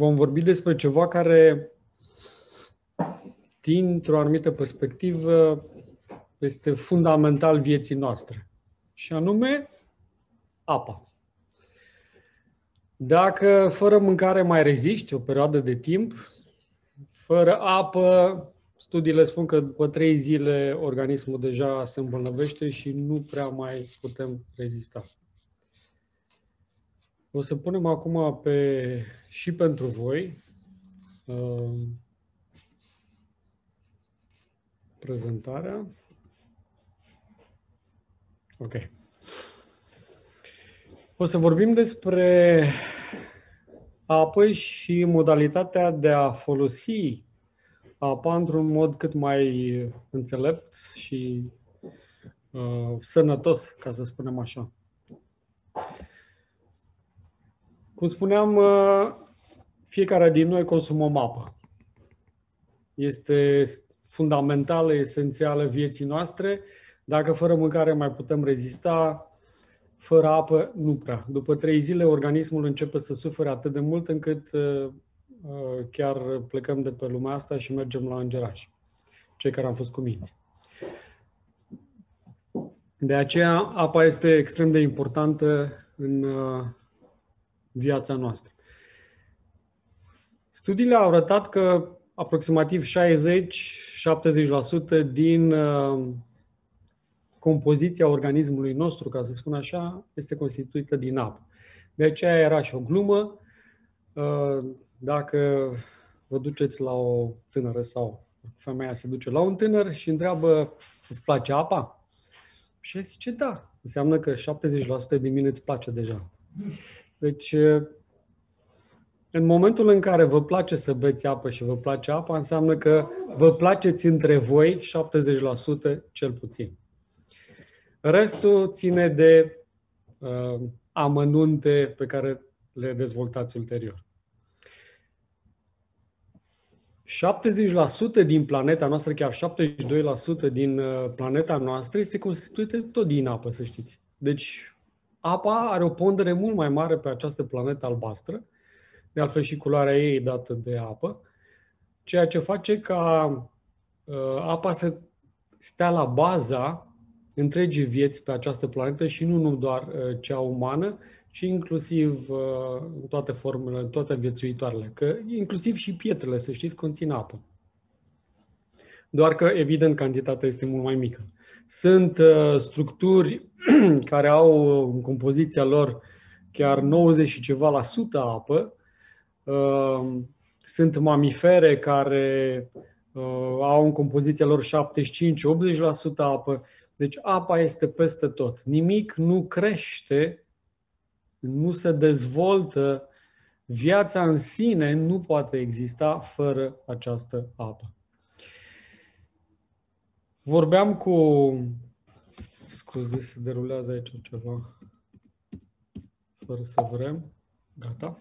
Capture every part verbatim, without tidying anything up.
vom vorbi despre ceva care, dintr-o anumită perspectivă, este fundamental vieții noastre, și anume apa. Dacă fără mâncare mai reziști o perioadă de timp, fără apă, studiile spun că după trei zile organismul deja se îmbolnăvește și nu prea mai putem rezista. O să punem acum pe, și pentru voi uh, prezentarea. Ok. O să vorbim despre apă și modalitatea de a folosi apa într-un mod cât mai înțelept și uh, sănătos, ca să spunem așa. Cum spuneam, uh, fiecare din noi consumăm apă. Este fundamentală, esențială vieții noastre. Dacă fără mâncare mai putem rezista, fără apă nu prea. După trei zile, organismul începe să sufere atât de mult încât uh, chiar plecăm de pe lumea asta și mergem la îngeraș, cei care am fost cuminți. De aceea, apa este extrem de importantă în viața noastră. Studiile au arătat că aproximativ șaizeci la șaptezeci la sută din compoziția organismului nostru, ca să spun așa, este constituită din apă. De aceea era și o glumă. Dacă vă duceți la o tânără sau femeia se duce la un tânăr și întreabă, îți place apa? Și el zice, da. Înseamnă că șaptezeci la sută din mine îți place deja. Deci, în momentul în care vă place să beți apă și vă place apa, înseamnă că vă placeți între voi șaptezeci la sută cel puțin. Restul ține de uh, amănunte pe care le dezvoltați ulterior. șaptezeci la sută din planeta noastră, chiar șaptezeci și doi la sută din planeta noastră este constituită tot din apă, să știți. Deci apa are o pondere mult mai mare pe această planetă albastră, de altfel și culoarea ei dată de apă, ceea ce face ca uh, apa să stea la baza întregii vieți pe această planetă și nu, nu doar uh, cea umană, și inclusiv în toate formele, toate viețuitoarele, că inclusiv și pietrele, să știți, conțin apă. Doar că, evident, cantitatea este mult mai mică. Sunt uh, structuri care au în compoziția lor chiar nouăzeci și ceva la sută apă. Uh, sunt mamifere care uh, au în compoziția lor șaptezeci și cinci la optzeci la sută apă. Deci apa este peste tot. Nimic nu crește, nu se dezvoltă, viața în sine nu poate exista fără această apă. Vorbeam cu... Scuze, se derulează aici ceva, fără să vrem. Gata.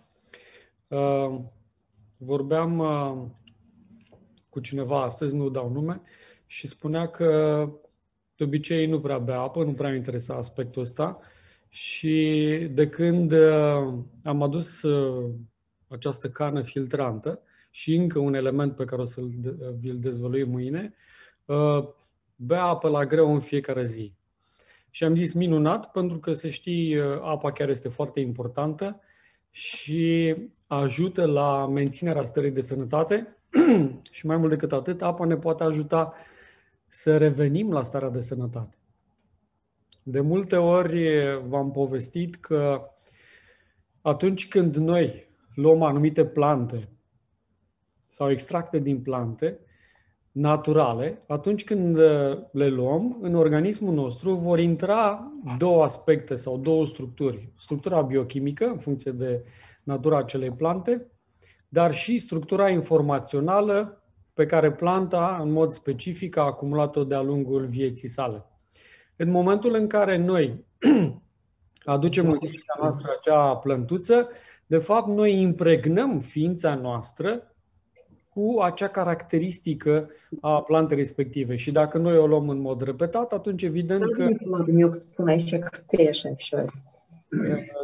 Vorbeam cu cineva astăzi, nu dau nume, și spunea că de obicei nu prea bea apă, nu prea interesa aspectul ăsta. Și de când am adus această cană filtrantă și încă un element pe care o să vi-l dezvălui mâine, bea apă la greu în fiecare zi. Și am zis minunat, pentru că, să știi, apa chiar este foarte importantă și ajută la menținerea stării de sănătate și mai mult decât atât, apa ne poate ajuta să revenim la starea de sănătate. De multe ori v-am povestit că atunci când noi luăm anumite plante sau extracte din plante naturale, atunci când le luăm, în organismul nostru vor intra două aspecte sau două structuri. Structura biochimică, în funcție de natura acelei plante, dar și structura informațională pe care planta, în mod specific, a acumulat-o de-a lungul vieții sale. În momentul în care noi aducem în ființa noastră acea plântuță, de fapt noi impregnăm ființa noastră cu acea caracteristică a plantei respective. Și dacă noi o luăm în mod repetat, atunci evident că...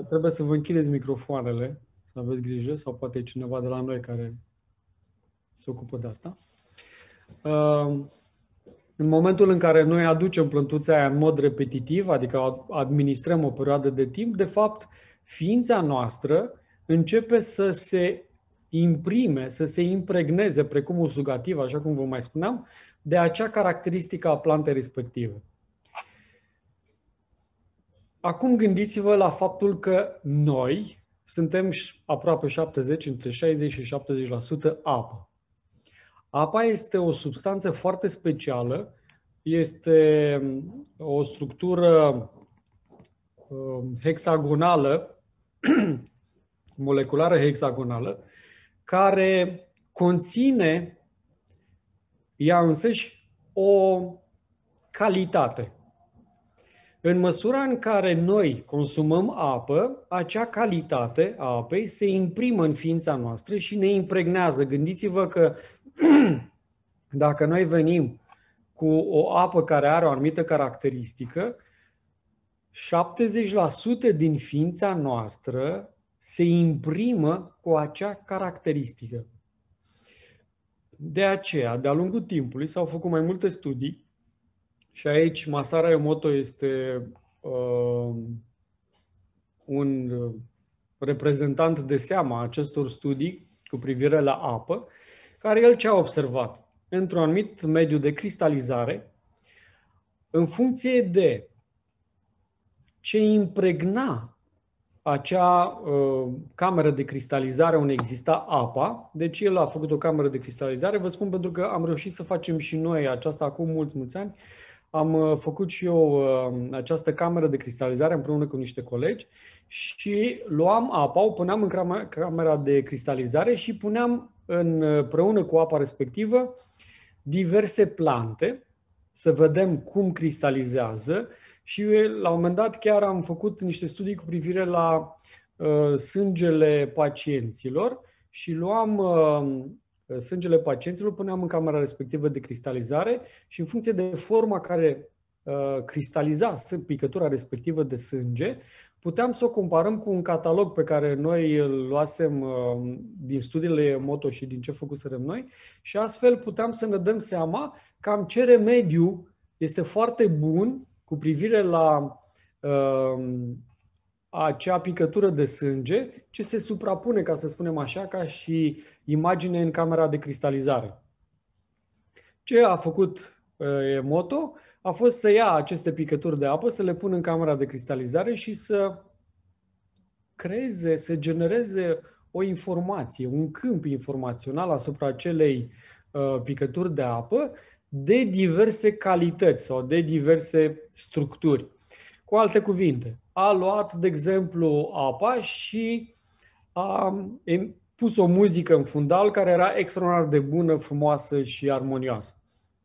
Trebuie să vă închideți microfoanele, să aveți grijă, sau poate e cineva de la noi care se ocupă de asta. În momentul în care noi aducem plântuța aia în mod repetitiv, adică administrăm o perioadă de timp, de fapt, ființa noastră începe să se imprime, să se impregneze, precum un sugativ, așa cum vă mai spuneam, de acea caracteristică a plantei respective. Acum gândiți-vă la faptul că noi suntem aproape șaptezeci, între șaizeci și șaptezeci la sută apă. Apa este o substanță foarte specială, este o structură hexagonală, moleculară hexagonală, care conține ea însăși o calitate. În măsura în care noi consumăm apă, acea calitate a apei se imprimă în ființa noastră și ne impregnează. Gândiți-vă că dacă noi venim cu o apă care are o anumită caracteristică, șaptezeci la sută din ființa noastră se imprimă cu acea caracteristică. De aceea, de-a lungul timpului, s-au făcut mai multe studii și aici Masaru Emoto este uh, un reprezentant de seama acestor studii cu privire la apă, care el ce a observat? Într-un anumit mediu de cristalizare, în funcție de ce impregna acea uh, cameră de cristalizare unde exista apa, deci el a făcut o cameră de cristalizare, vă spun pentru că am reușit să facem și noi aceasta acum mulți, mulți ani, am făcut și eu această cameră de cristalizare împreună cu niște colegi și luam apa, o puneam în camera de cristalizare și puneam împreună cu apa respectivă diverse plante, să vedem cum cristalizează și la un moment dat chiar am făcut niște studii cu privire la uh, sângele pacienților și luam uh, sângele pacienților, puneam în camera respectivă de cristalizare și în funcție de forma care uh, cristaliza picătura respectivă de sânge, puteam să o comparăm cu un catalog pe care noi îl luasem uh, din studiile Emoto și din ce făcuserăm noi și astfel puteam să ne dăm seama cam ce remediu este foarte bun cu privire la uh, acea picătură de sânge, ce se suprapune, ca să spunem așa, ca și imagine în camera de cristalizare. Ce a făcut uh, Emoto a fost să ia aceste picături de apă, să le pună în camera de cristalizare și să creeze, să genereze o informație, un câmp informațional asupra acelei uh, picături de apă de diverse calități sau de diverse structuri. Cu alte cuvinte, a luat, de exemplu, apa și a pus o muzică în fundal care era extraordinar de bună, frumoasă și armonioasă.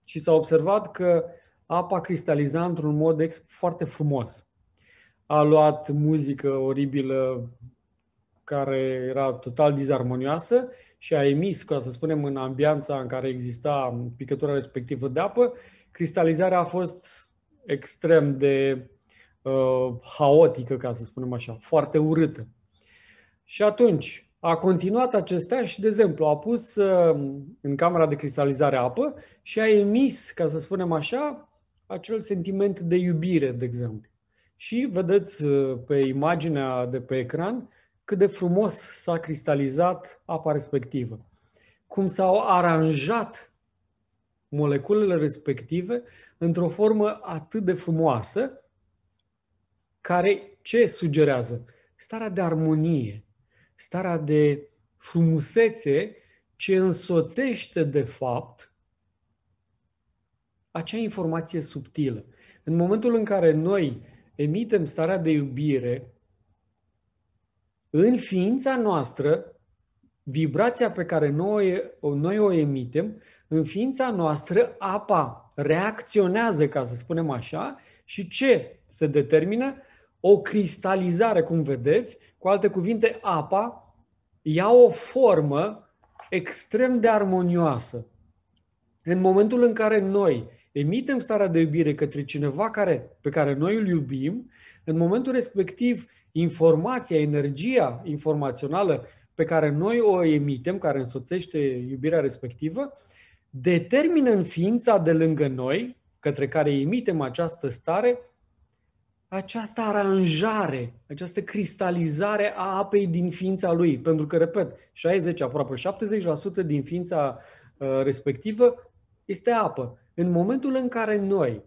Și s-a observat că apa cristaliza într-un mod foarte frumos. A luat muzică oribilă care era total dizarmonioasă și a emis, ca să spunem, în ambianța în care exista picătura respectivă de apă, cristalizarea a fost extrem de uh, haotică, ca să spunem așa, foarte urâtă. Și atunci a continuat acestea și, de exemplu, a pus uh, în camera de cristalizare apă și a emis, ca să spunem așa, acel sentiment de iubire, de exemplu. Și vedeți uh, pe imaginea de pe ecran cât de frumos s-a cristalizat apa respectivă, cum s-au aranjat moleculele respective într-o formă atât de frumoasă, care ce sugerează? Starea de armonie, starea de frumusețe ce însoțește, de fapt, acea informație subtilă. În momentul în care noi emitem starea de iubire, în ființa noastră, vibrația pe care noi, noi o emitem, în ființa noastră apa reacționează, ca să spunem așa, și ce se determină? O cristalizare, cum vedeți. Cu alte cuvinte, apa ia o formă extrem de armonioasă. În momentul în care noi emitem starea de iubire către cineva care, pe care noi îl iubim, în momentul respectiv, informația, energia informațională pe care noi o emitem, care însoțește iubirea respectivă, determină în ființa de lângă noi, către care emitem această stare, această aranjare, această cristalizare a apei din ființa lui. Pentru că, repet, șaizeci, aproape șaptezeci la sută din ființa uh, respectivă este apă. În momentul în care noi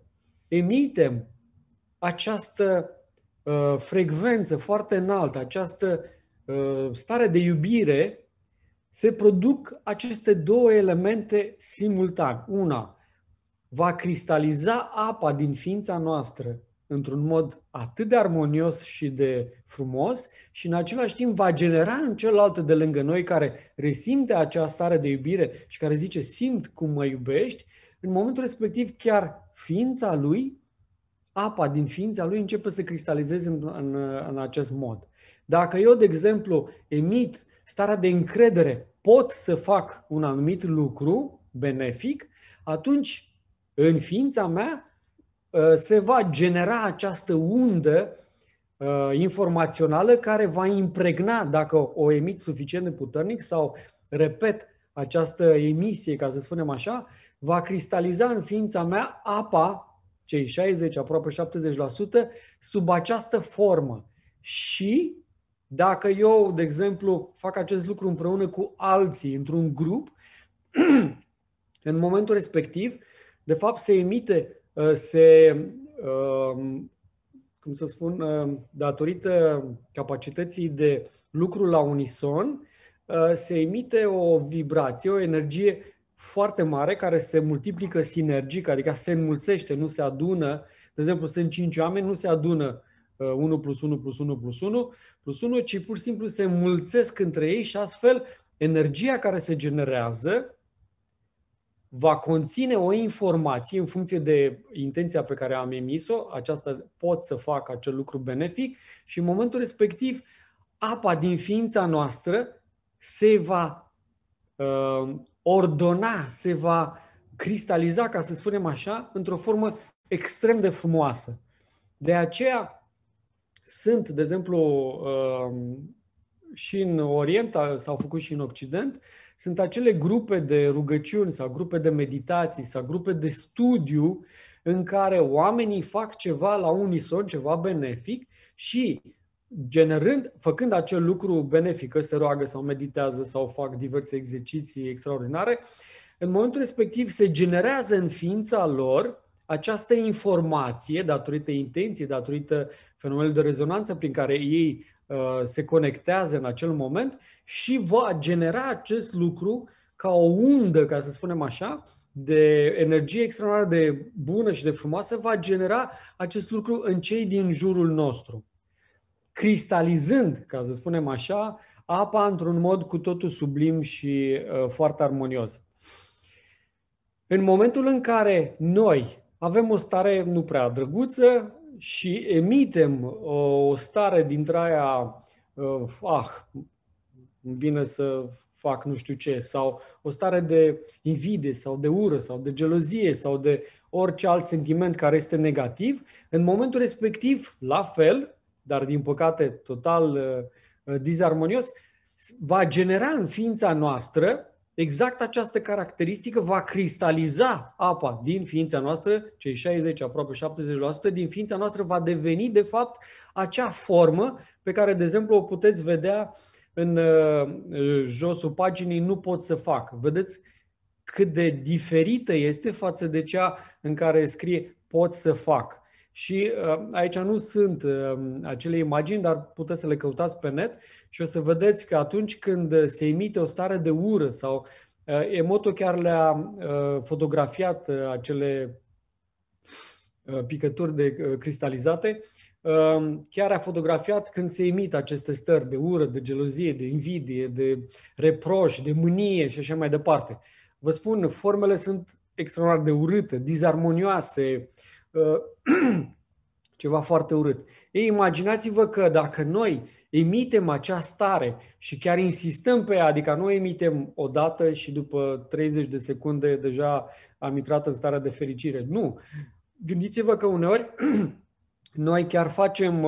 emitem această uh, frecvență foarte înaltă, această uh, stare de iubire, se produc aceste două elemente simultan. Una va cristaliza apa din ființa noastră într-un mod atât de armonios și de frumos și în același timp va genera în celălalt de lângă noi care resimte această stare de iubire și care zice simt cum mă iubești, în momentul respectiv chiar ființa lui, apa din ființa lui începe să cristalizeze în, în, în acest mod. Dacă eu, de exemplu, emit starea de încredere, pot să fac un anumit lucru benefic, atunci în ființa mea se va genera această undă uh, informațională care va impregna, dacă o emit suficient de puternic sau, repet, această emisie, ca să spunem așa, va cristaliza în ființa mea apa, cei șaizeci, aproape șaptezeci la sută, sub această formă. Și dacă eu, de exemplu, fac acest lucru împreună cu alții, într-un grup, în momentul respectiv, de fapt, se emite se, cum să spun, datorită capacității de lucru la unison, se emite o vibrație, o energie foarte mare care se multiplică sinergic, adică se înmulțește, nu se adună. De exemplu, sunt cinci oameni, nu se adună unu plus unu plus unu plus unu plus unu, ci pur și simplu se înmulțesc între ei și astfel energia care se generează va conține o informație în funcție de intenția pe care am emis-o, aceasta pot să fac acel lucru benefic și în momentul respectiv apa din ființa noastră se va uh, ordona, se va cristaliza, ca să spunem așa, într-o formă extrem de frumoasă. De aceea sunt, de exemplu, uh, și în Orient, s-au făcut și în Occident, sunt acele grupe de rugăciuni sau grupe de meditații sau grupe de studiu în care oamenii fac ceva la unison, ceva benefic și generând, făcând acel lucru benefic, că se roagă sau meditează sau fac diverse exerciții extraordinare, în momentul respectiv se generează în ființa lor această informație datorită intenției, datorită fenomenului de rezonanță prin care ei se conectează în acel moment și va genera acest lucru ca o undă, ca să spunem așa, de energie extraordinar de bună și de frumoasă, va genera acest lucru în cei din jurul nostru, cristalizând, ca să spunem așa, apa într-un mod cu totul sublim și uh, foarte armonios. În momentul în care noi avem o stare nu prea drăguță, și emitem o stare dintre aia, ah, îmi vine să fac nu știu ce, sau o stare de invidie, sau de ură, sau de gelozie, sau de orice alt sentiment care este negativ, în momentul respectiv, la fel, dar din păcate total disarmonios, va genera în ființa noastră exact această caracteristică, va cristaliza apa din ființa noastră, cei șaizeci, aproape șaptezeci la sută din ființa noastră va deveni, de fapt, acea formă pe care, de exemplu, o puteți vedea în josul paginii "Nu pot să fac". Vedeți cât de diferită este față de cea în care scrie "pot să fac". Și aici nu sunt acele imagini, dar puteți să le căutați pe net și o să vedeți că atunci când se emite o stare de ură sau Emoto chiar le-a fotografiat acele picături de cristalizate, chiar a fotografiat când se emit aceste stări de ură, de gelozie, de invidie, de reproș, de mânie și așa mai departe. Vă spun, formele sunt extraordinar de urâte, disarmonioase, ceva foarte urât. Ei, imaginați-vă că dacă noi emitem acea stare și chiar insistăm pe ea, adică nu emitem odată și după treizeci de secunde deja am intrat în starea de fericire. Nu. Gândiți-vă că uneori noi chiar facem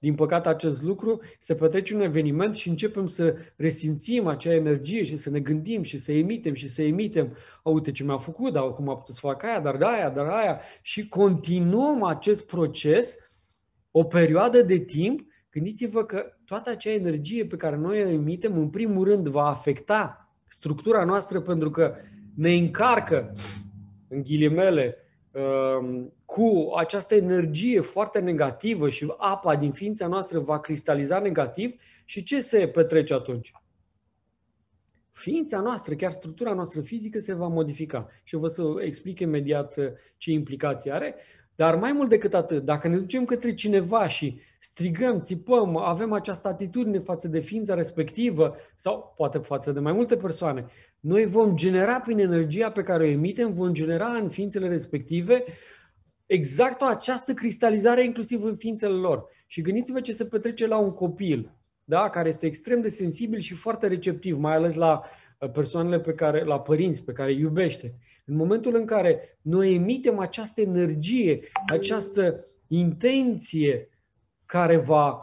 Din păcate, acest lucru se petrece un eveniment și începem să resimțim acea energie și să ne gândim și să emitem și să emitem. O, uite ce mi-a făcut, dar cum a putut să fac aia, dar aia, dar aia. Și continuăm acest proces o perioadă de timp. Gândiți-vă că toată acea energie pe care noi o emitem, în primul rând, va afecta structura noastră pentru că ne încarcă, în ghilimele, cu această energie foarte negativă și apa din ființa noastră va cristaliza negativ și ce se petrece atunci? Ființa noastră, chiar structura noastră fizică se va modifica și vă să explic imediat ce implicații are, dar mai mult decât atât, dacă ne ducem către cineva și strigăm, țipăm, avem această atitudine față de ființa respectivă sau poate față de mai multe persoane, noi vom genera prin energia pe care o emitem, vom genera în ființele respective exact această cristalizare inclusiv în ființele lor. Și gândiți-vă ce se petrece la un copil, da? Care este extrem de sensibil și foarte receptiv, mai ales la persoanele pe care, la părinți pe care îi iubește. În momentul în care noi emitem această energie, această intenție care va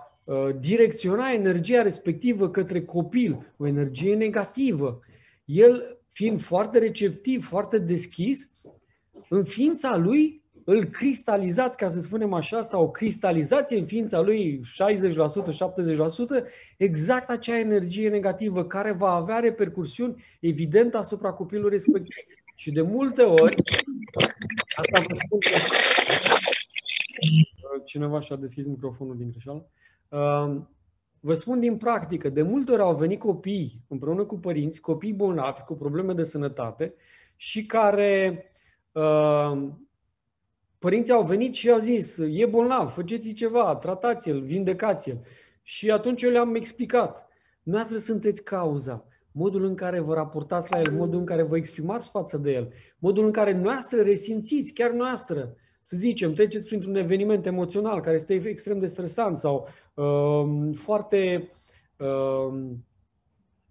direcționa energia respectivă către copil, o energie negativă, el fiind foarte receptiv, foarte deschis, în ființa lui îl cristalizați, ca să spunem așa, sau cristalizați în ființa lui șaizeci la sută, șaptezeci la sută, exact acea energie negativă care va avea repercursiuni evident asupra copilului respectiv. Și de multe ori, asta vă spun că cineva și-a deschis microfonul din greșeală. Vă spun din practică, de multe ori au venit copii împreună cu părinți, copii bolnavi cu probleme de sănătate și care părinții au venit și au zis, e bolnav, faceți ceva, tratați-l, vindecați-l. Și atunci eu le-am explicat, noastră sunteți cauza. Modul în care vă raportați la el, modul în care vă exprimați față de el, modul în care noastră resimțiți, chiar noastră, să zicem, treceți printr-un eveniment emoțional care este extrem de stresant sau uh, foarte, uh,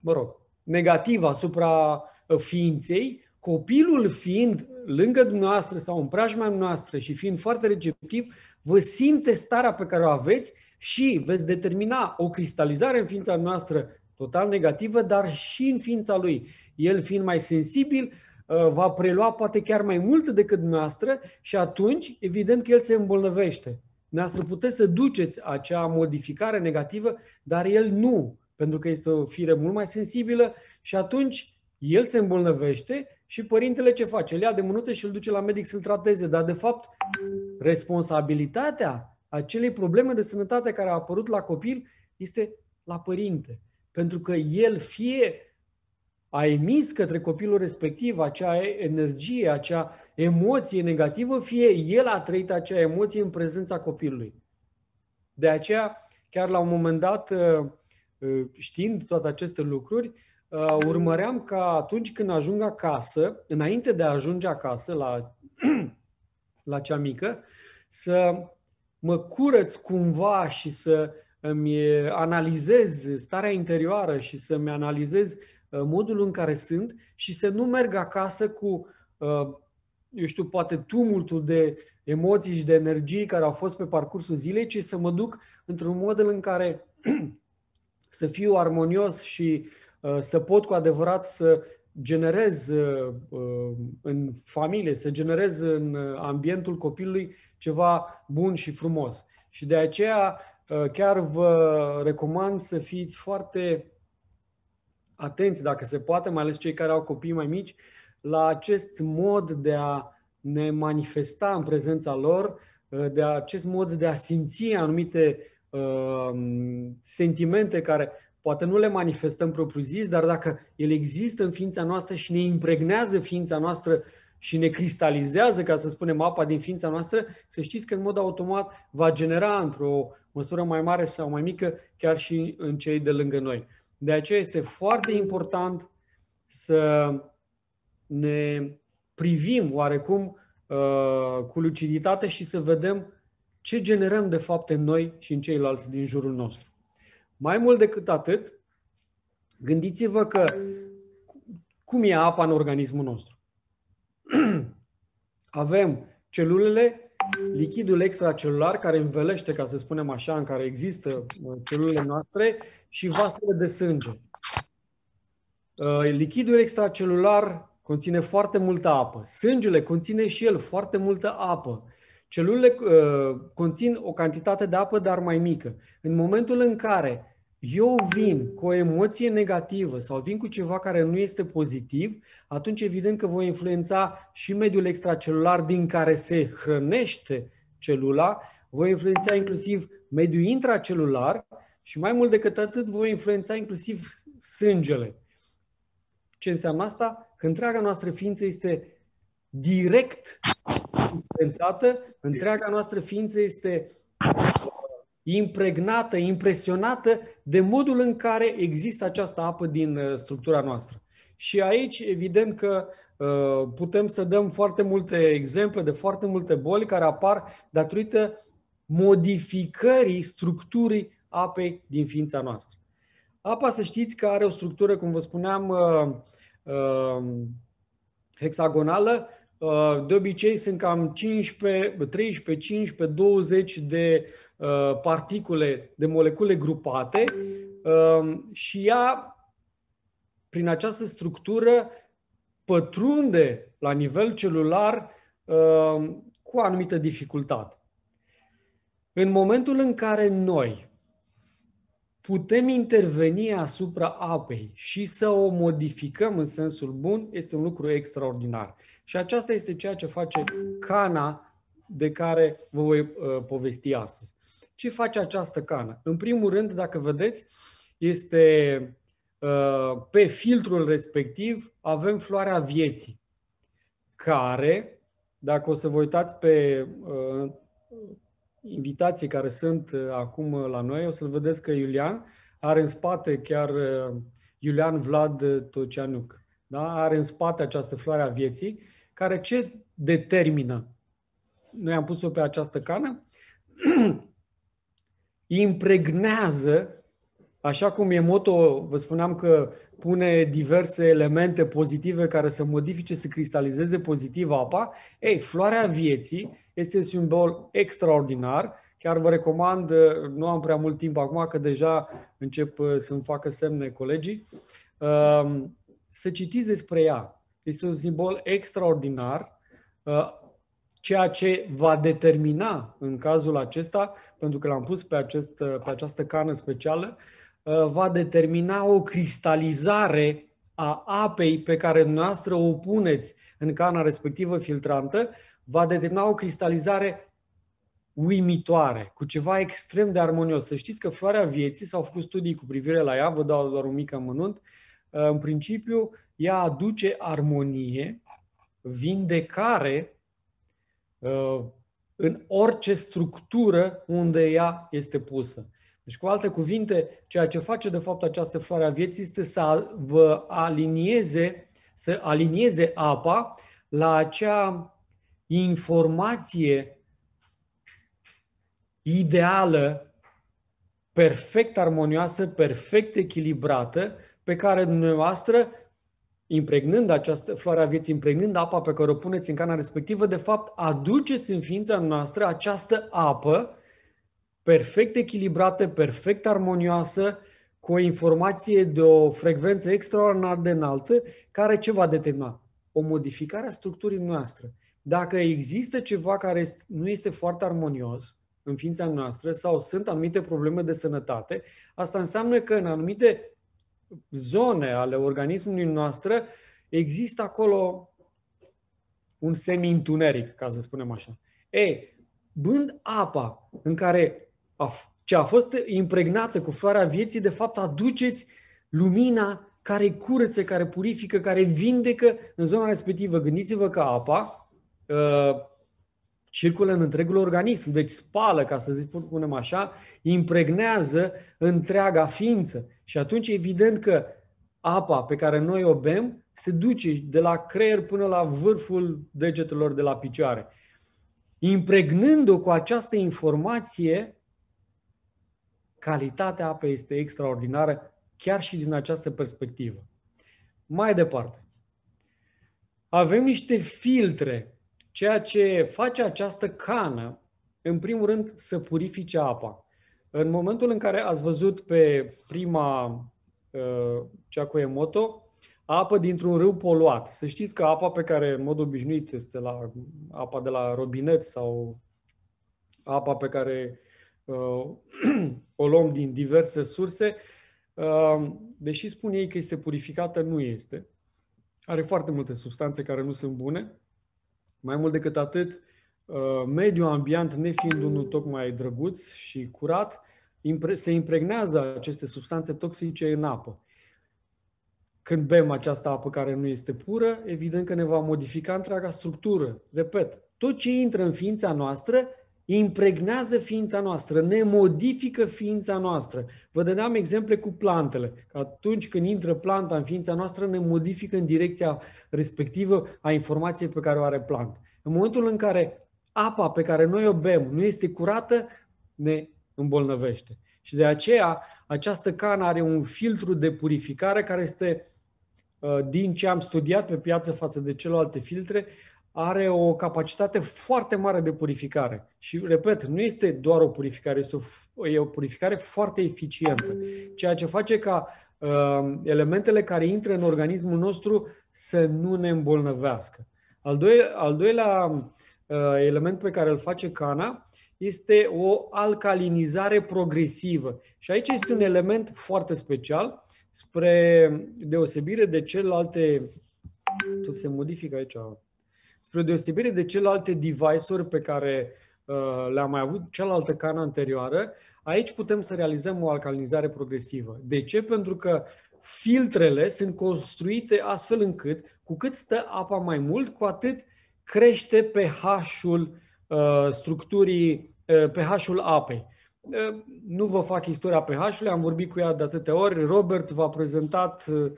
mă rog, negativ asupra ființei, copilul fiind lângă dumneavoastră sau în preajma noastră și fiind foarte receptiv, vă simte starea pe care o aveți și veți determina o cristalizare în ființa noastră total negativă, dar și în ființa lui. El fiind mai sensibil, va prelua poate chiar mai mult decât dumneavoastră și atunci, evident că el se îmbolnăvește. Dumneavoastră puteți să duceți acea modificare negativă, dar el nu, pentru că este o fire mult mai sensibilă și atunci el se îmbolnăvește și părintele ce face? Îl ia de mânuță și îl duce la medic să-l trateze, dar de fapt responsabilitatea acelei probleme de sănătate care a apărut la copil este la părinte. Pentru că el fie a emis către copilul respectiv acea energie, acea emoție negativă, fie el a trăit acea emoție în prezența copilului. De aceea, chiar la un moment dat, știind toate aceste lucruri, urmăream ca atunci când ajung acasă, înainte de a ajunge acasă la, la cea mică, să mă curăț cumva și să îmi analizez starea interioară și să-mi analizez modul în care sunt și să nu merg acasă cu, eu știu, poate tumultul de emoții și de energii care au fost pe parcursul zilei, ci să mă duc într-un model în care să fiu armonios și să pot cu adevărat să generez în familie, să generez în ambientul copilului ceva bun și frumos. Și de aceea chiar vă recomand să fiți foarte atenți, dacă se poate, mai ales cei care au copii mai mici, la acest mod de a ne manifesta în prezența lor, de acest mod de a simți anumite uh, sentimente care poate nu le manifestăm propriu-zis, dar dacă ele există în ființa noastră și ne impregnează ființa noastră și ne cristalizează, ca să spunem, apa din ființa noastră, să știți că în mod automat va genera într-o măsură mai mare sau mai mică chiar și în cei de lângă noi. De aceea este foarte important să ne privim oarecum cu luciditate și să vedem ce generăm de fapt în noi și în ceilalți din jurul nostru. Mai mult decât atât, gândiți-vă că cum e apa în organismul nostru. Avem celulele lichidul extracelular care învelește, ca să spunem așa, în care există celulele noastre și vasele de sânge. Lichidul extracelular conține foarte multă apă. Sângele conține și el foarte multă apă. Celulele uh, conțin o cantitate de apă, dar mai mică. În momentul în care eu vin cu o emoție negativă sau vin cu ceva care nu este pozitiv, atunci evident că voi influența și mediul extracelular din care se hrănește celula, voi influența inclusiv mediul intracelular și mai mult decât atât voi influența inclusiv sângele. Ce înseamnă asta? Că întreaga noastră ființă este direct influențată, întreaga noastră ființă este impregnată, impresionată de modul în care există această apă din structura noastră. Și aici, evident că putem să dăm foarte multe exemple de foarte multe boli care apar datorită modificării structurii apei din ființa noastră. Apa, să știți că are o structură, cum vă spuneam, hexagonală. De obicei sunt cam cincisprezece, treisprezece, cincisprezece, douăzeci de particule, de molecule grupate și ea, prin această structură, pătrunde la nivel celular cu o anumită dificultate. În momentul în care noi putem interveni asupra apei și să o modificăm în sensul bun, este un lucru extraordinar. Și aceasta este ceea ce face cana de care vă voi uh, povesti astăzi. Ce face această cană? În primul rând, dacă vedeți, este uh, pe filtrul respectiv avem floarea vieții, care, dacă o să vă uitați pe uh, invitații care sunt acum la noi, o să-l vedeți că Iulian are în spate chiar Iulian Vlad Tocianuc. Da? Are în spate această floare a vieții, care ce determină? Noi am pus-o pe această cană. Impregnează, așa cum Emoto, vă spuneam că pune diverse elemente pozitive care să modifice, să cristalizeze pozitiv apa. Ei, floarea vieții este un simbol extraordinar. Chiar vă recomand, nu am prea mult timp acum, că deja încep să-mi facă semne colegii, să citiți despre ea. Este un simbol extraordinar, ceea ce va determina în cazul acesta, pentru că l-am pus pe, acest, pe această cană specială, va determina o cristalizare a apei pe care dumneavoastră o puneți în cana respectivă filtrantă, va determina o cristalizare uimitoare, cu ceva extrem de armonios. Să știți că floarea vieții, s-au făcut studii cu privire la ea, vă dau doar un mic amănunt, în principiu ea aduce armonie, vindecare în orice structură unde ea este pusă. Deci, cu alte cuvinte, ceea ce face de fapt această floare a vieții este să vă alinieze, să alinieze apa la acea informație ideală, perfect armonioasă, perfect echilibrată, pe care dumneavoastră, impregnând această floare a vieții, impregnând apa pe care o puneți în cana respectivă, de fapt aduceți în ființa noastră această apă perfect echilibrată, perfect armonioasă, cu o informație de o frecvență extraordinar de înaltă, care ce va determina? O modificare a structurii noastre. Dacă există ceva care nu este foarte armonios în ființa noastră sau sunt anumite probleme de sănătate, asta înseamnă că în anumite zone ale organismului noastră există acolo un semi-întuneric, ca să spunem așa. Ei, bând apa în care ce a fost impregnată cu floarea vieții, de fapt aduceți lumina care curăță, care purifică, care vindecă în zona respectivă. Gândiți-vă că apa circulă în întregul organism, deci spală, ca să zic, punem așa, impregnează întreaga ființă. Și atunci evident că apa pe care noi o bem se duce de la creier până la vârful degetelor de la picioare. Impregnând-o cu această informație, calitatea apei este extraordinară, chiar și din această perspectivă. Mai departe, avem niște filtre Ceea ce face această cană, în primul rând, să purifice apa. În momentul în care ați văzut pe prima, cea cu Emoto, apă dintr-un râu poluat. Să știți că apa pe care, în mod obișnuit, este la apa de la robinet sau apa pe care uh, o luăm din diverse surse, uh, deși spun ei că este purificată, nu este. Are foarte multe substanțe care nu sunt bune. Mai mult decât atât, uh, mediul ambiant, nefiind unul tocmai drăguț și curat, impre- se impregnează aceste substanțe toxice în apă. Când bem această apă care nu este pură, evident că ne va modifica întreaga structură. Repet, tot ce intră în ființa noastră impregnează ființa noastră, ne modifică ființa noastră. Vă dădeam exemple cu plantele, că atunci când intră planta în ființa noastră, ne modifică în direcția respectivă a informației pe care o are planta. În momentul în care apa pe care noi o bem nu este curată, ne îmbolnăvește. Și de aceea, această cană are un filtru de purificare care este, din ce am studiat pe piață față de celelalte filtre, are o capacitate foarte mare de purificare. Și, repet, nu este doar o purificare, este o, e o purificare foarte eficientă. Ceea ce face ca uh, elementele care intră în organismul nostru să nu ne îmbolnăvească. Al, doi, al doilea uh, element pe care îl face cana este o alcalinizare progresivă. Și aici este un element foarte special, spre deosebire de celelalte... Tot se modifică aici... Spre deosebire de celelalte device-uri pe care uh, le-am mai avut, cealaltă cană anterioară, aici putem să realizăm o alcalinizare progresivă. De ce? Pentru că filtrele sunt construite astfel încât, cu cât stă apa mai mult, cu atât crește pH-ul uh, structurii, uh, pH-ul apei. Uh, nu vă fac istoria pH-ului, am vorbit cu ea de atâtea ori. Robert v-a prezentat uh,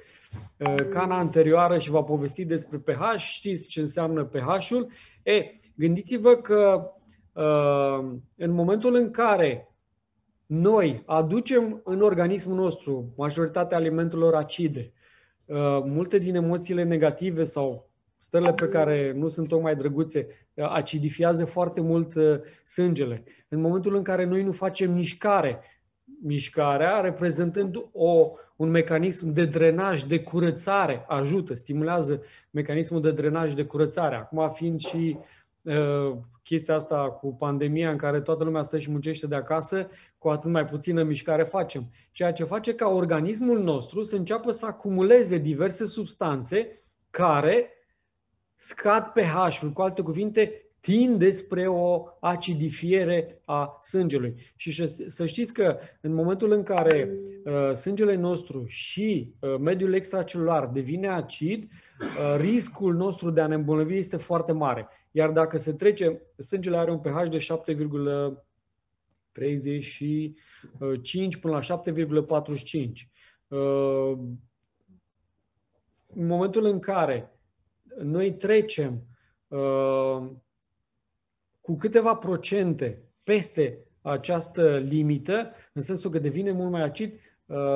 cana anterioară și v-a povestit despre pH, știți ce înseamnă pH-ul. E, gândiți-vă că în momentul în care noi aducem în organismul nostru majoritatea alimentelor acide, multe din emoțiile negative sau stările pe care nu sunt tocmai drăguțe, acidifiază foarte mult sângele. În momentul în care noi nu facem mișcare, mișcarea reprezentând o un mecanism de drenaj, de curățare, ajută, stimulează mecanismul de drenaj, de curățare. Acum fiind și uh, chestia asta cu pandemia în care toată lumea stă și muncește de acasă, cu atât mai puțină mișcare facem. Ceea ce face ca organismul nostru să înceapă să acumuleze diverse substanțe care scad pH-ul, cu alte cuvinte, tinde spre o acidifiere a sângelui. Și să știți că în momentul în care uh, sângele nostru și uh, mediul extracelular devine acid, uh, riscul nostru de a ne îmbolnăvi este foarte mare. Iar dacă se trece, sângele are un pH de șapte virgulă treizeci și cinci până la șapte virgulă patruzeci și cinci. Uh, în momentul în care noi trecem uh, cu câteva procente peste această limită, în sensul că devine mult mai acid,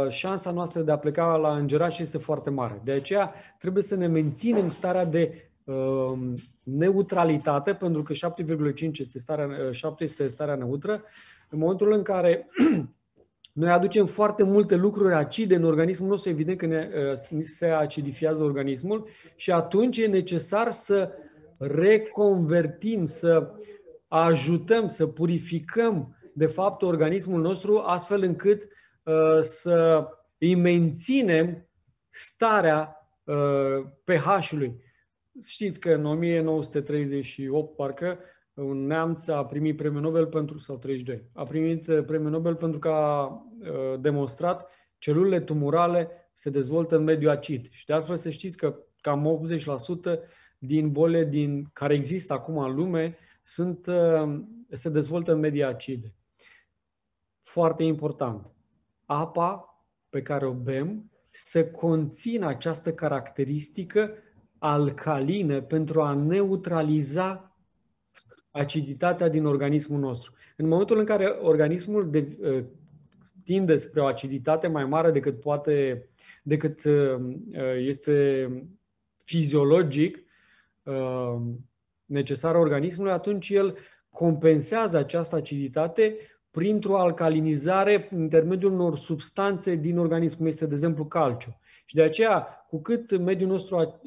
șansa noastră de a pleca la îngeraș este foarte mare. De aceea trebuie să ne menținem starea de uh, neutralitate, pentru că șapte virgulă cinci este starea, șapte este starea neutră. În momentul în care noi aducem foarte multe lucruri acide în organismul nostru, evident că ne, uh, se acidifiază organismul și atunci e necesar să reconvertim, să ajutăm, să purificăm, de fapt, organismul nostru astfel încât uh, să îi menținem starea uh, pH-ului. Știți că în o mie nouă sute treizeci și opt, parcă, un neamț a primit premiul Nobel pentru, sau treizeci și doi, a primit premiul Nobel pentru că a uh, demonstrat celulele tumorale se dezvoltă în mediu acid. Și de altfel să știți că cam optzeci la sută din bolile din, care există acum în lume, sunt, se dezvoltă în medii acide. Foarte important. Apa pe care o bem să conțină această caracteristică alcalină pentru a neutraliza aciditatea din organismul nostru. În momentul în care organismul de, tinde spre o aciditate mai mare decât poate, decât este fiziologic, necesară organismului, atunci el compensează această aciditate printr-o alcalinizare prin intermediul unor substanțe din organism, cum este, de exemplu, calciu. Și de aceea, cu cât mediul nostru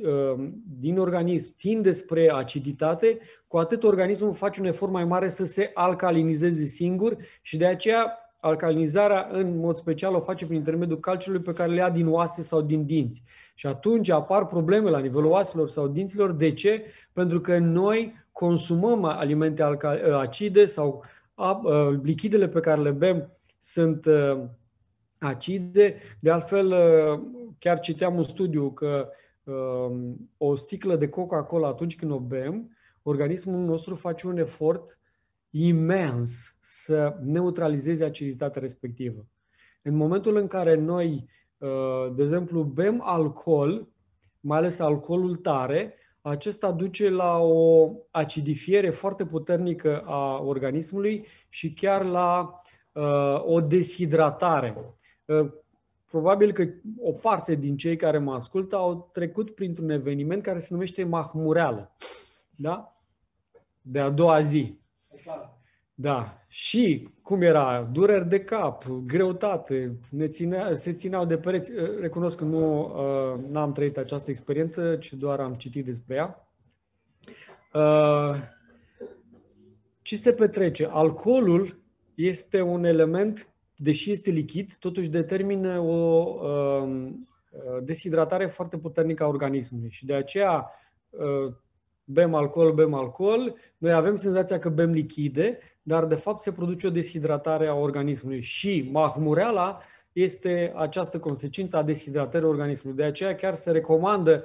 din organism tinde spre aciditate, cu atât organismul face un efort mai mare să se alcalinizeze singur și de aceea alcalinizarea, în mod special, o face prin intermediul calciului pe care le ia din oase sau din dinți. Și atunci apar probleme la nivelul oaselor sau dinților. De ce? Pentru că noi consumăm alimente acide sau lichidele pe care le bem sunt acide. De altfel, chiar citeam un studiu că o sticlă de Coca-Cola, atunci când o bem, organismul nostru face un efort imens să neutralizeze aciditatea respectivă. În momentul în care noi, de exemplu, bem alcool, mai ales alcoolul tare, acesta duce la o acidifiere foarte puternică a organismului și chiar la o deshidratare. Probabil că o parte din cei care mă ascultă au trecut printr-un eveniment care se numește mahmureală, da? De a doua zi. Da. Și cum era? Dureri de cap, greutate, ne ținea, se țineau de pereți. Recunosc că nu n-am trăit această experiență, ci doar am citit despre ea. Ce se petrece? Alcoolul este un element, deși este lichid, totuși determină o deshidratare foarte puternică a organismului și de aceea bem alcool, bem alcool, noi avem senzația că bem lichide, dar de fapt se produce o deshidratare a organismului și mahmureala este această consecință a deshidratării organismului. De aceea chiar se recomandă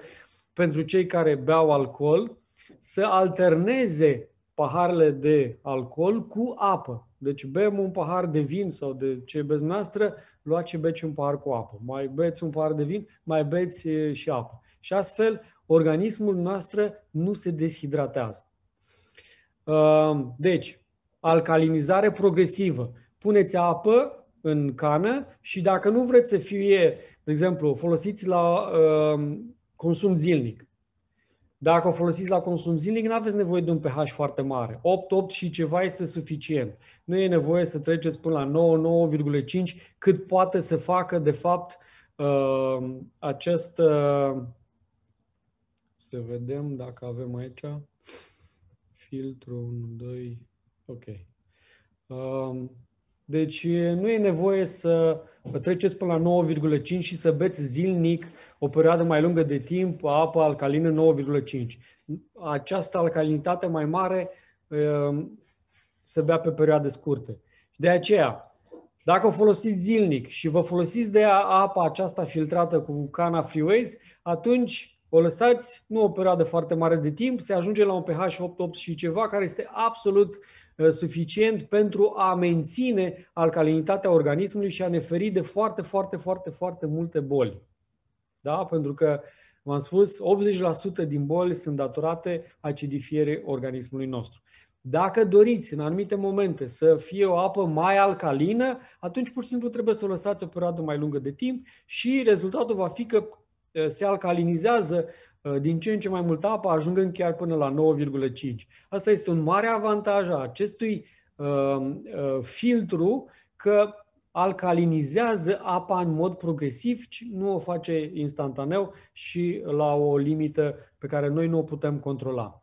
pentru cei care beau alcool să alterneze paharele de alcool cu apă. Deci bem un pahar de vin sau de ce beți noastră, luați și beți un pahar cu apă. Mai beți un pahar de vin, mai beți și apă. Și astfel organismul nostru nu se deshidratează. Deci, alcalinizare progresivă. Puneți apă în cană și dacă nu vreți să fie, de exemplu, o folosiți la consum zilnic. Dacă o folosiți la consum zilnic, nu aveți nevoie de un pH foarte mare. opt, opt și ceva este suficient. Nu e nevoie să treceți până la nouă, nouă virgulă cinci, cât poate să facă, de fapt, acest... Să vedem dacă avem aici filtru unu, doi, ok. Deci nu e nevoie să treceți până la nouă virgulă cinci și să beți zilnic o perioadă mai lungă de timp apă alcalină nouă virgulă cinci. Această alcalinitate mai mare se bea pe perioade scurte. De aceea, dacă o folosiți zilnic și vă folosiți de apa aceasta filtrată cu cana Freeways, atunci o lăsați, nu o perioadă foarte mare de timp, se ajunge la un pH opt, opt și ceva, care este absolut suficient pentru a menține alcalinitatea organismului și a ne feri de foarte, foarte, foarte, foarte multe boli. Da? Pentru că, v-am spus, optzeci la sută din boli sunt datorate acidifierei organismului nostru. Dacă doriți în anumite momente să fie o apă mai alcalină, atunci pur și simplu trebuie să o lăsați o perioadă mai lungă de timp și rezultatul va fi că se alcalinizează din ce în ce mai multă apă, ajungând chiar până la nouă virgulă cinci. Asta este un mare avantaj a acestui uh, filtru, că alcalinizează apa în mod progresiv, nu o face instantaneu și la o limită pe care noi nu o putem controla.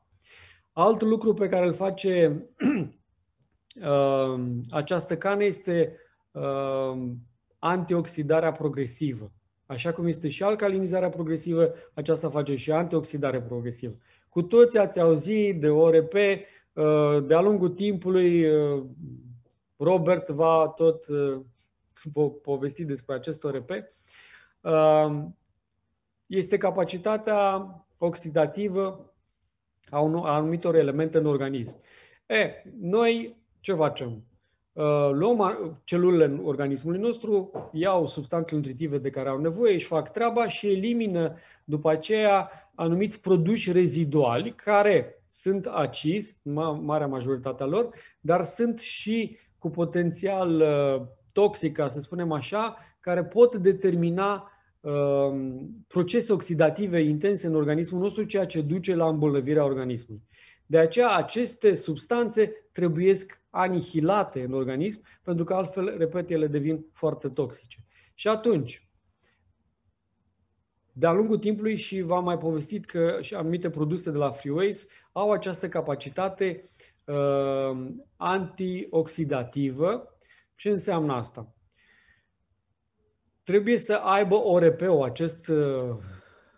Alt lucru pe care îl face uh, această cană este uh, antioxidarea progresivă. Așa cum este și alcalinizarea progresivă, aceasta face și antioxidare progresivă. Cu toți ați auzit de O R P, de-a lungul timpului Robert va tot povesti despre acest O R P. Este capacitatea oxidativă a anumitor elemente în organism. E, noi ce facem? Luăm celulele organismului nostru, iau substanțele nutritive de care au nevoie, își fac treaba și elimină după aceea anumiți produși reziduali care sunt acizi, marea majoritatea lor, dar sunt și cu potențial toxic, să spunem așa, care pot determina procese oxidative intense în organismul nostru, ceea ce duce la îmbolnăvirea organismului. De aceea aceste substanțe trebuiesc anihilate în organism, pentru că altfel, repet, ele devin foarte toxice. Și atunci, de-a lungul timpului, și v-am mai povestit că și anumite produse de la Freeways au această capacitate uh, antioxidativă. Ce înseamnă asta? Trebuie să aibă O R P-ul, acest uh,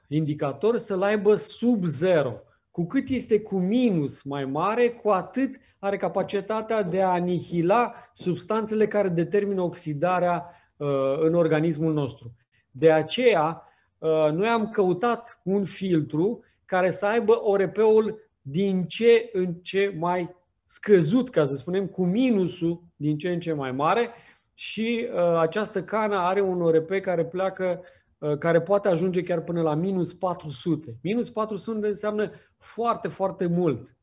indicator, să-l aibă sub zero. Cu cât este cu minus mai mare, cu atât are capacitatea de a anihila substanțele care determină oxidarea uh, în organismul nostru. De aceea, uh, noi am căutat un filtru care să aibă O R P-ul din ce în ce mai scăzut, ca să spunem, cu minusul din ce în ce mai mare, și uh, această cană are un O R P care pleacă care poate ajunge chiar până la minus patru sute. minus patru sute înseamnă foarte, foarte mult.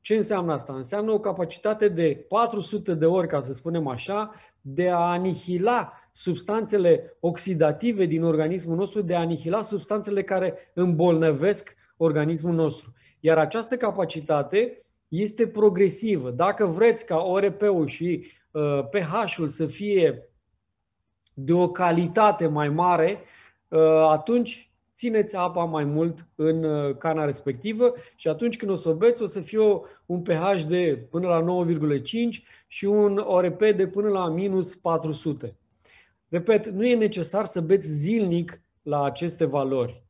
Ce înseamnă asta? Înseamnă o capacitate de patru sute de ori, ca să spunem așa, de a anihila substanțele oxidative din organismul nostru, de a anihila substanțele care îmbolnăvesc organismul nostru. Iar această capacitate este progresivă. Dacă vreți ca O R P-ul și uh, pH-ul să fie de o calitate mai mare, atunci țineți apa mai mult în cana respectivă și atunci când o să o beți, o să fie un pH de până la nouă virgulă cinci și un O R P de până la minus patru sute. Repet, nu e necesar să beți zilnic la aceste valori.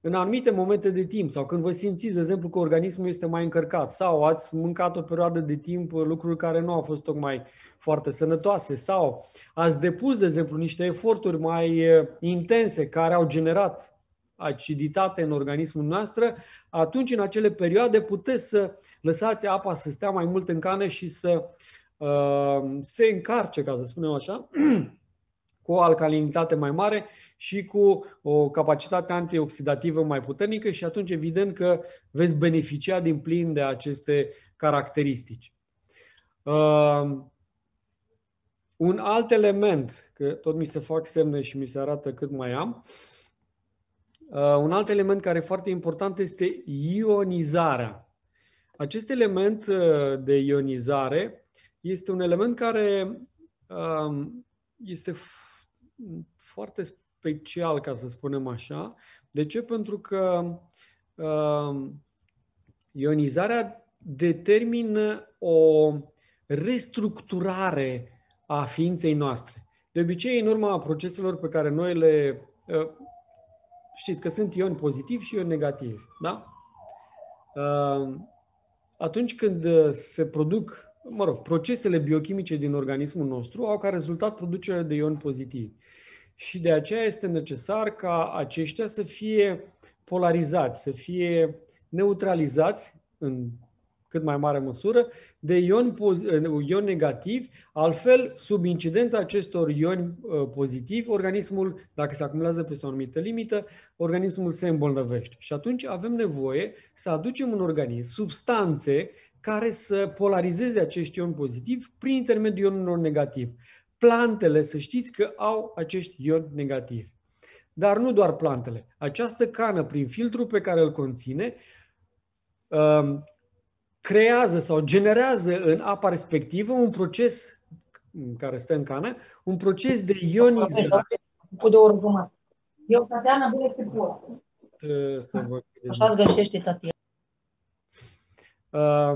În anumite momente de timp sau când vă simțiți, de exemplu, că organismul este mai încărcat sau ați mâncat o perioadă de timp lucruri care nu au fost tocmai foarte sănătoase sau ați depus, de exemplu, niște eforturi mai intense care au generat aciditate în organismul noastră, atunci în acele perioade puteți să lăsați apa să stea mai mult în cană și să uh, se încarce, ca să spunem așa, cu o alcalinitate mai mare și cu o capacitate antioxidativă mai puternică și atunci evident că veți beneficia din plin de aceste caracteristici. Uh, un alt element, că tot mi se fac semne și mi se arată cât mai am, uh, un alt element care e foarte important este ionizarea. Acest element uh, de ionizare este un element care uh, este foarte special, ca să spunem așa. De ce? Pentru că uh, ionizarea determină o restructurare a ființei noastre. De obicei, în urma proceselor pe care noi le... Uh, știți că sunt ioni pozitivi și ioni negativi, da? Uh, atunci când se produc Mă rog, procesele biochimice din organismul nostru au ca rezultat producerea de ioni pozitivi. Și de aceea este necesar ca aceștia să fie polarizați, să fie neutralizați în cât mai mare măsură de ioni, ioni negativi. Altfel, sub incidența acestor ioni pozitivi, organismul, dacă se acumulează peste o anumită limită, organismul se îmbolnăvește. Și atunci avem nevoie să aducem în organism substanțe care să polarizeze acești ioni pozitivi prin intermediul ionilor negativi. Plantele, să știți că au acești ioni negativi. Dar nu doar plantele. Această cană, prin filtrul pe care îl conține, creează sau generează în apa respectivă un proces, care stă în cană, un proces de ionizare. Eu, Tatiana, bine te pot. Așa îți găsește, Tatiana. Uh,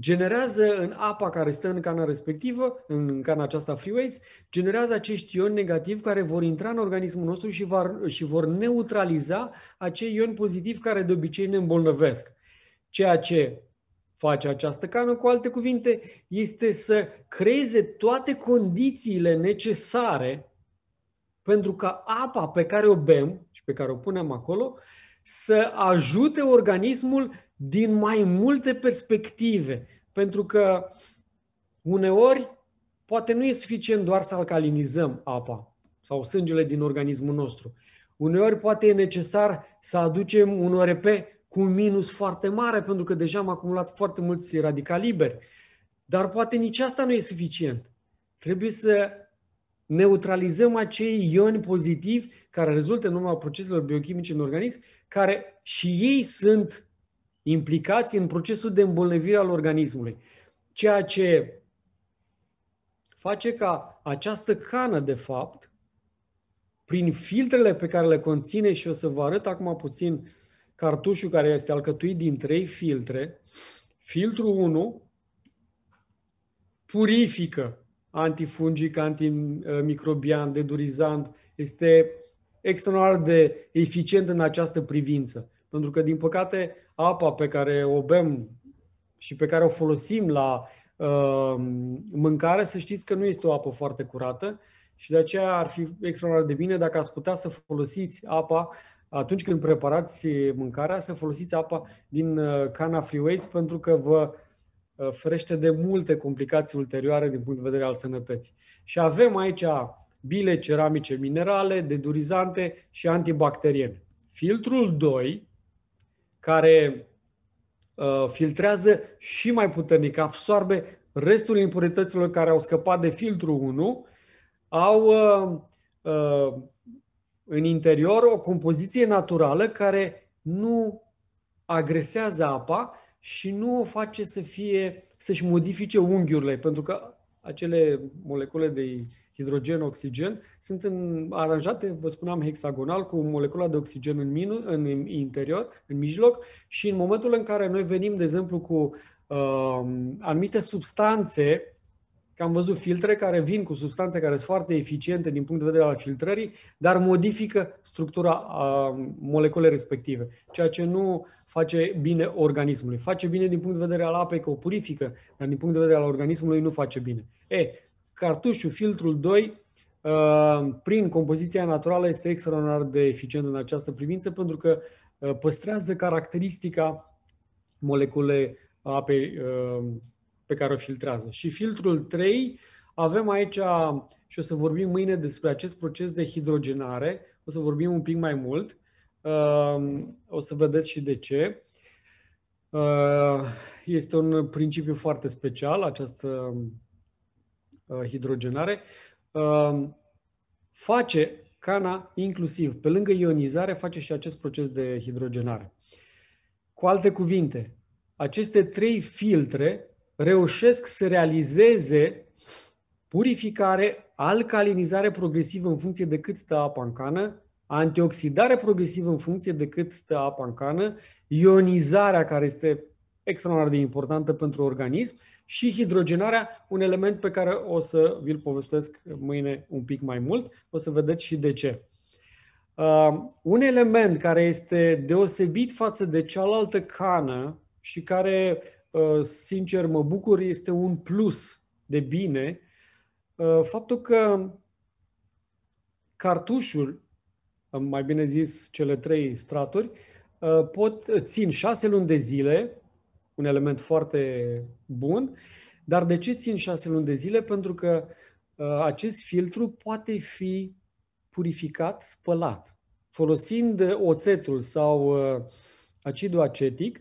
generează în apa care stă în cana respectivă, în cana aceasta Freeways, generează acești ioni negativi care vor intra în organismul nostru și, va, și vor neutraliza acei ioni pozitivi care de obicei ne îmbolnăvesc. Ceea ce face această cană, cu alte cuvinte, este să creeze toate condițiile necesare pentru ca apa pe care o bem și pe care o punem acolo să ajute organismul din mai multe perspective, pentru că uneori poate nu e suficient doar să alcalinizăm apa sau sângele din organismul nostru. Uneori poate e necesar să aducem un O R P cu un minus foarte mare, pentru că deja am acumulat foarte mulți radicali liberi. Dar poate nici asta nu e suficient. Trebuie să neutralizăm acei ioni pozitivi care rezultă în urma proceselor biochimice în organism, care și ei sunt implicați în procesul de îmbolnăvire al organismului. Ceea ce face ca această cană, de fapt, prin filtrele pe care le conține, și o să vă arăt acum puțin cartușul care este alcătuit din trei filtre, filtrul unu purifică antifungic, antimicrobian, dedurizant, este extraordinar de eficient în această privință. Pentru că, din păcate, apa pe care o bem și pe care o folosim la uh, mâncare, să știți că nu este o apă foarte curată și de aceea ar fi extraordinar de bine dacă ați putea să folosiți apa atunci când preparați mâncarea, să folosiți apa din cana Freeways, pentru că vă ferește de multe complicații ulterioare din punct de vedere al sănătății. Și avem aici bile ceramice minerale, dedurizante și antibacteriene. Filtrul doi, care uh, filtrează și mai puternic, absorbe restul impurităților care au scăpat de filtrul unu, au uh, uh, în interior o compoziție naturală care nu agresează apa și nu o face să fie, să-și modifice unghiurile, pentru că acele molecule de hidrogen-oxigen sunt în, aranjate, vă spuneam, hexagonal, cu molecula de oxigen în, minu, în interior, în mijloc, și în momentul în care noi venim, de exemplu, cu uh, anumite substanțe, că am văzut filtre care vin cu substanțe care sunt foarte eficiente din punct de vedere al filtrării, dar modifică structura a moleculei respective, ceea ce nu face bine organismului. Face bine din punct de vedere al apei, că o purifică, dar din punct de vedere al organismului nu face bine. E, cartușul, filtrul doi, prin compoziția naturală, este extraordinar de eficient în această privință, pentru că păstrează caracteristica moleculei apei pe care o filtrează. Și filtrul trei, avem aici, și o să vorbim mâine despre acest proces de hidrogenare, o să vorbim un pic mai mult, o să vedeți și de ce. Este un principiu foarte special, această hidrogenare. Face cana, inclusiv, pe lângă ionizare, face și acest proces de hidrogenare. Cu alte cuvinte, aceste trei filtre reușesc să realizeze purificare, alcalinizare progresivă în funcție de cât stă apa în cană, antioxidare progresivă în funcție de cât stă apa în cană, ionizarea, care este extraordinar de importantă pentru organism, și hidrogenarea, un element pe care o să vi-l povestesc mâine un pic mai mult, o să vedeți și de ce. Uh, un element care este deosebit față de cealaltă cană și care, sincer, mă bucur, este un plus de bine faptul că cartușul, mai bine zis cele trei straturi, pot țin șase luni de zile, un element foarte bun, dar de ce țin șase luni de zile? Pentru că acest filtru poate fi purificat, spălat. Folosind oțetul sau acidul acetic,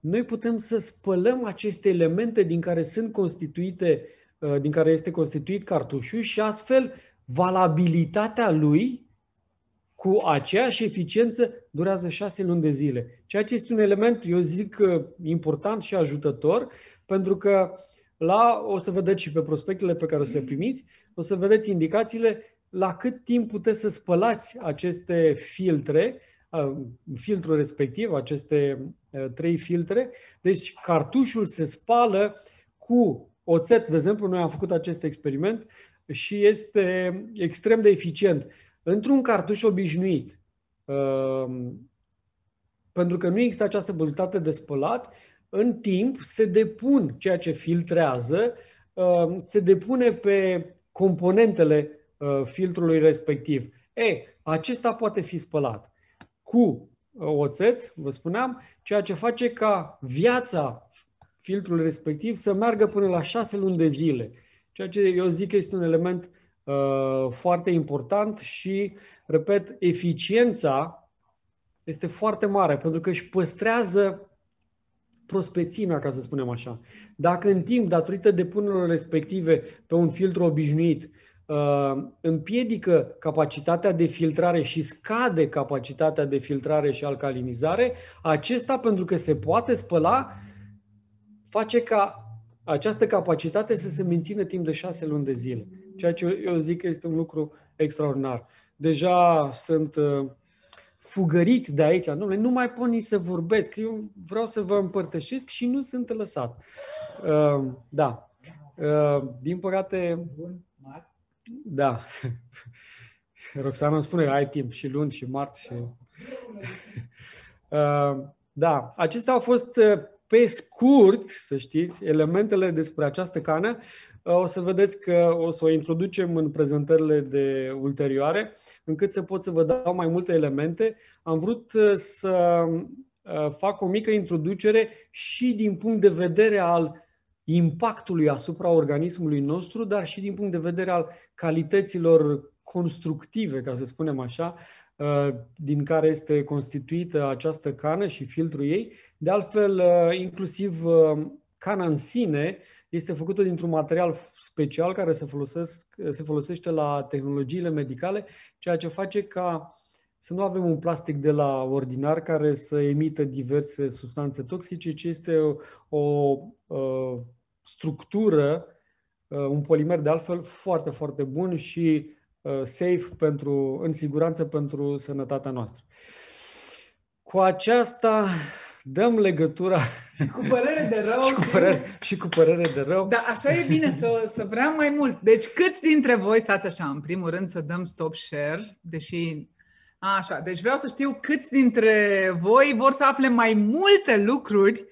noi putem să spălăm aceste elemente din care sunt constituite, din care este constituit cartușul, și astfel valabilitatea lui cu aceeași eficiență durează șase luni de zile. Ceea ce este un element, eu zic, important și ajutător, pentru că la, o să vedeți și pe prospectele pe care o să le primiți, o să vedeți indicațiile la cât timp puteți să spălați aceste filtre, filtrul respectiv, aceste trei filtre. Deci cartușul se spală cu oțet, de exemplu, noi am făcut acest experiment și este extrem de eficient. Într-un cartuș obișnuit, pentru că nu există această posibilitate de spălat, în timp se depun ceea ce filtrează, se depune pe componentele filtrului respectiv. E, acesta poate fi spălat cu oțet, vă spuneam, ceea ce face ca viața filtrului respectiv să meargă până la șase luni de zile. Ceea ce eu zic că este un element uh, foarte important și, repet, eficiența este foarte mare, pentru că își păstrează prospețimea, ca să spunem așa. Dacă în timp, datorită depunerilor respective pe un filtru obișnuit, împiedică capacitatea de filtrare și scade capacitatea de filtrare și alcalinizare, acesta, pentru că se poate spăla, face ca această capacitate să se mențină timp de șase luni de zile. Ceea ce eu zic că este un lucru extraordinar. Deja sunt fugărit de aici. Dom'le, nu mai pot nici să vorbesc. Eu vreau să vă împărtășesc și nu sunt lăsat. Da. Din păcate... Da. Roxana îmi spune, ai timp și luni și marți. Și... Da. Acestea au fost, pe scurt, să știți, elementele despre această cană. O să vedeți că o să o introducem în prezentările de ulterioare, încât să pot să vă dau mai multe elemente. Am vrut să fac o mică introducere și din punct de vedere al impactului asupra organismului nostru, dar și din punct de vedere al calităților constructive, ca să spunem așa, din care este constituită această cană și filtrul ei. De altfel, inclusiv cana în sine este făcută dintr-un material special care se, folosesc, se folosește la tehnologiile medicale, ceea ce face ca să nu avem un plastic de la ordinar care să emită diverse substanțe toxice, ci este o, o, o structură, un polimer de altfel foarte, foarte bun și safe, pentru, în siguranță pentru sănătatea noastră. Cu aceasta dăm legătura și cu părere de rău. și, cu părere, și cu părere de rău. Da, așa e bine, să, să vrea mai mult. Deci câți dintre voi stați așa? În primul rând să dăm stop share, deși... Așa, deci vreau să știu câți dintre voi vor să afle mai multe lucruri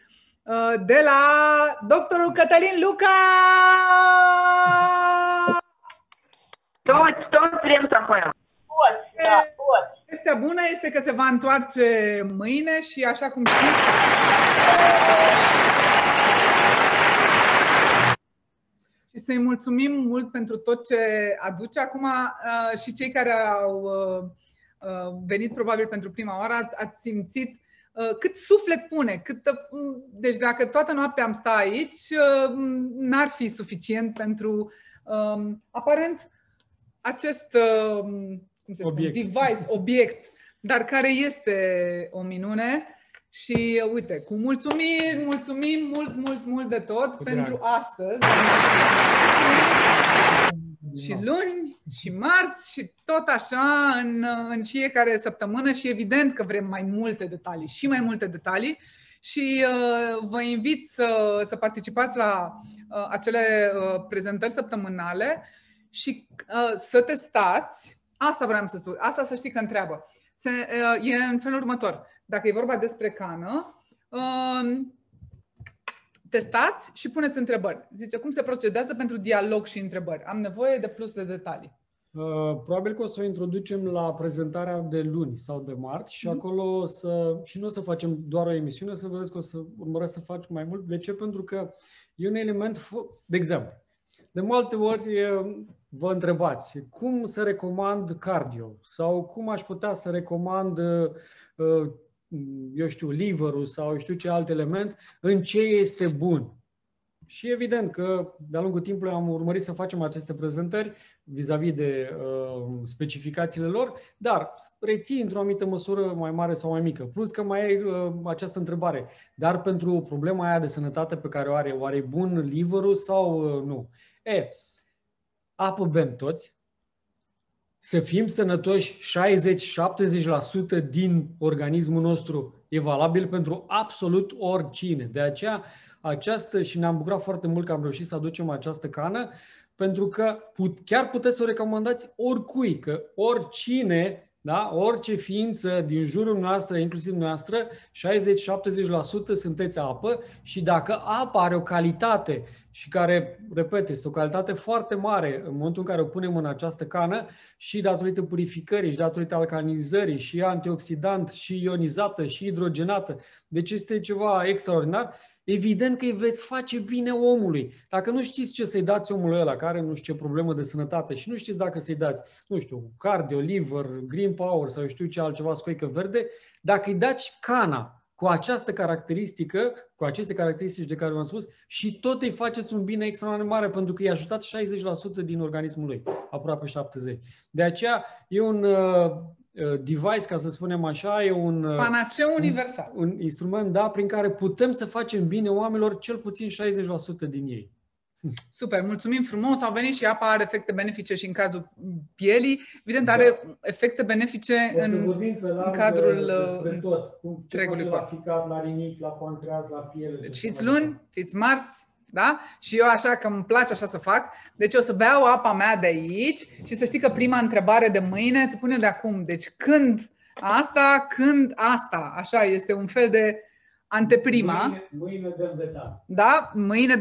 de la doctorul Catalin Luca! Toți, toți vrem să aflăm. Toți, da, toți. Vestea bună este că se va întoarce mâine și așa cum știți... Și să-i mulțumim mult pentru tot ce aduce. Acum și cei care au... venit probabil pentru prima oară, ați, ați simțit uh, cât suflet pune, cât, uh, deci dacă toată noaptea am stat aici, uh, n-ar fi suficient pentru uh, aparent acest uh, cum se obiect. Spune, device, obiect, dar care este o minune. Și uh, uite, cu mulțumiri, mulțumim mult, mult, mult de tot cu pentru drag. Astăzi. Și luni, și marți, și tot așa în, în fiecare săptămână și evident că vrem mai multe detalii și mai multe detalii și uh, vă invit să, să participați la uh, acele uh, prezentări săptămânale și uh, să testați, asta vreau să spun, asta să știi că întreabă, Se, uh, e în felul următor, dacă e vorba despre cană, uh, testați și puneți întrebări. Zice, cum se procedează pentru dialog și întrebări? Am nevoie de plus de detalii. Probabil că o să o introducem la prezentarea de luni sau de marți și mm-hmm. acolo o să, și nu o să facem doar o emisiune, să vedeți că o să urmăresc să fac mai mult. De ce? Pentru că e un element, de exemplu, de multe ori vă întrebați cum să recomand cardio sau cum aș putea să recomand eu știu, liverul sau eu știu ce alt element, în ce este bun. Și evident că de-a lungul timpului am urmărit să facem aceste prezentări vis-a-vis de uh, specificațiile lor, dar reții într-o anumită măsură mai mare sau mai mică. Plus că mai ai uh, această întrebare, dar pentru problema aia de sănătate pe care o are, oare e bun liverul sau uh, nu? E, apă bem toți. Să fim sănătoși, șaizeci la șaptezeci la sută din organismul nostru e valabil pentru absolut oricine. De aceea, această, și ne-am bucurat foarte mult că am reușit să aducem această cană, pentru că put, chiar puteți să o recomandați oricui, că oricine, da, orice ființă din jurul noastră, inclusiv noastră, șaizeci la șaptezeci la sută sunteți apă și dacă apa are o calitate și care, repet, este o calitate foarte mare în momentul în care o punem în această cană și datorită purificării și datorită alcalinizării și antioxidant și ionizată și hidrogenată, deci este ceva extraordinar, evident că îi veți face bine omului. Dacă nu știți ce să-i dați omului ăla care nu știu ce problemă de sănătate și nu știți dacă să-i dați, nu știu, cardio, liver, green power sau știu ce altceva, scoică verde, dacă îi dați cana cu această caracteristică, cu aceste caracteristici de care v-am spus, și tot îi faceți un bine extraordinar mare, pentru că i-a ajutat șaizeci la sută din organismul lui, aproape șaptezeci la sută. De aceea e un uh, device, ca să spunem așa, e un... Uh, panaceu universal. Un, un instrument, da, prin care putem să facem bine oamenilor cel puțin șaizeci la sută din ei. Super, mulțumim frumos. Au venit și apa are efecte benefice și în cazul pielii. Evident, da, are efecte benefice în, în cadrul întregului corp. La ficat, la rinic, la pancreas, la piele. Deci fiți luni, fiți marți, da? Și eu așa că îmi place așa să fac. Deci o să beau apa mea de aici și să știi că prima întrebare de mâine ți pune de acum. Deci când asta, când asta. Așa, este un fel de anteprima. Mâine, mâine dăm detalii. Da, mâine